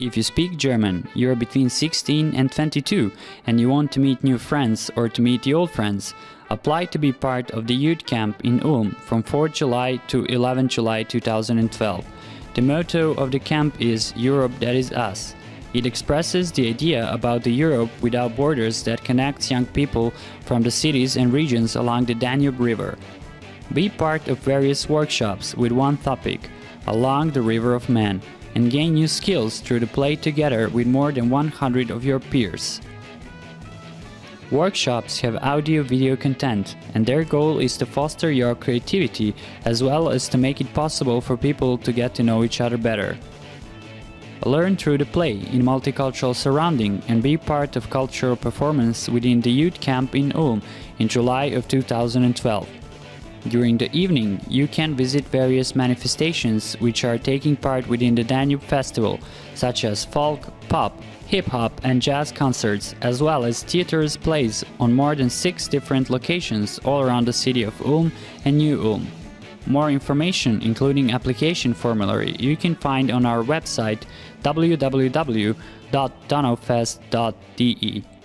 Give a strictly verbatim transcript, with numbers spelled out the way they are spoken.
If you speak German, you are between sixteen and twenty-two and you want to meet new friends or to meet the old friends, apply to be part of the youth camp in Ulm from fourth July to eleventh July two thousand twelve. The motto of the camp is Europe that is us. It expresses the idea about the Europe without borders that connects young people from the cities and regions along the Danube River. Be part of various workshops with one topic, along the River of Man, and gain new skills through the play together with more than one hundred of your peers. Workshops have audio-video content, and their goal is to foster your creativity as well as to make it possible for people to get to know each other better. Learn through the play in multicultural surrounding and be part of cultural performance within the youth camp in Ulm in July of two thousand twelve. During the evening, you can visit various manifestations which are taking part within the Danube Festival, such as folk, pop, hip-hop and jazz concerts, as well as theaters plays on more than six different locations all around the city of Ulm and Neu-Ulm. More information, including application formulary, you can find on our website w w w dot donaufest dot d e.